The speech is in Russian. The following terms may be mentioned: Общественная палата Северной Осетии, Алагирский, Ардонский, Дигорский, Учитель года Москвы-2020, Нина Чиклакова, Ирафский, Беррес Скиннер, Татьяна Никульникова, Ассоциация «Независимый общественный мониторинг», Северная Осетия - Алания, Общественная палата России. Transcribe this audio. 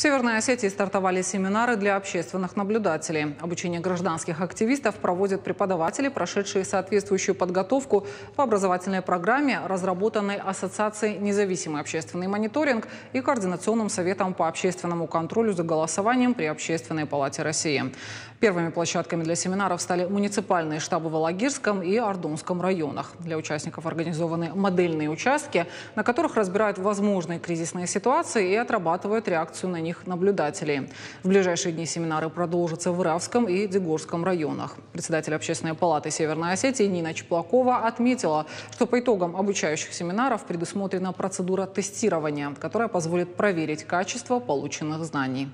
В Северной Осетии стартовали семинары для общественных наблюдателей. Обучение гражданских активистов проводят преподаватели, прошедшие соответствующую подготовку по образовательной программе, разработанной Ассоциацией «Независимый общественный мониторинг» и Координационным советом по общественному контролю за голосованием при Общественной палате России. Первыми площадками для семинаров стали муниципальные штабы в Алагирском и Ардонском районах. Для участников организованы модельные участки, на которых разбирают возможные кризисные ситуации и отрабатывают реакцию на них наблюдателей. В ближайшие дни семинары продолжатся в Ирафском и Дигорском районах. Председатель Общественной палаты Северной Осетии Нина Чиклакова отметила, что по итогам обучающих семинаров предусмотрена процедура тестирования, которая позволит проверить качество полученных знаний.